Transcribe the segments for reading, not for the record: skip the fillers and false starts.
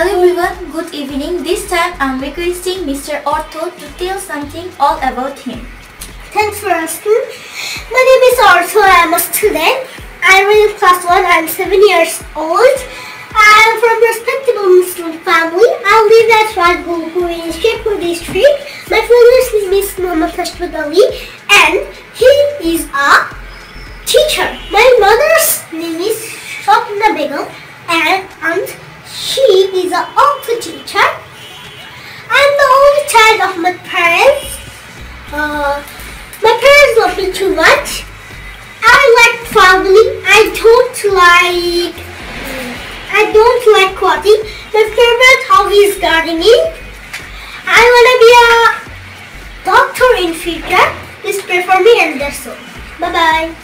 Hello everyone, good evening. This time I'm requesting Mr. Artho to tell something all about him. Thanks for asking. My name is Artho. I am a student. I am in class 1. I am 7 years old. I am from a respectable Muslim family. I live at Radboud in Shepard district. My father's name is Mama Ali and he is a teacher. My mother's name is Shokna Begum and aunt. She is an awful teacher. I am the only child of my parents. My parents love me too much. I like traveling. I don't like cooking. My favorite hobby is gardening. I wanna be a doctor in future. Please pray for me and that's all. Bye bye.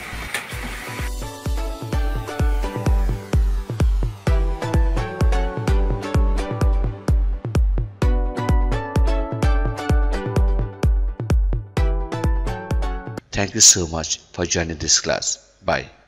Thank you so much for joining this class. Bye.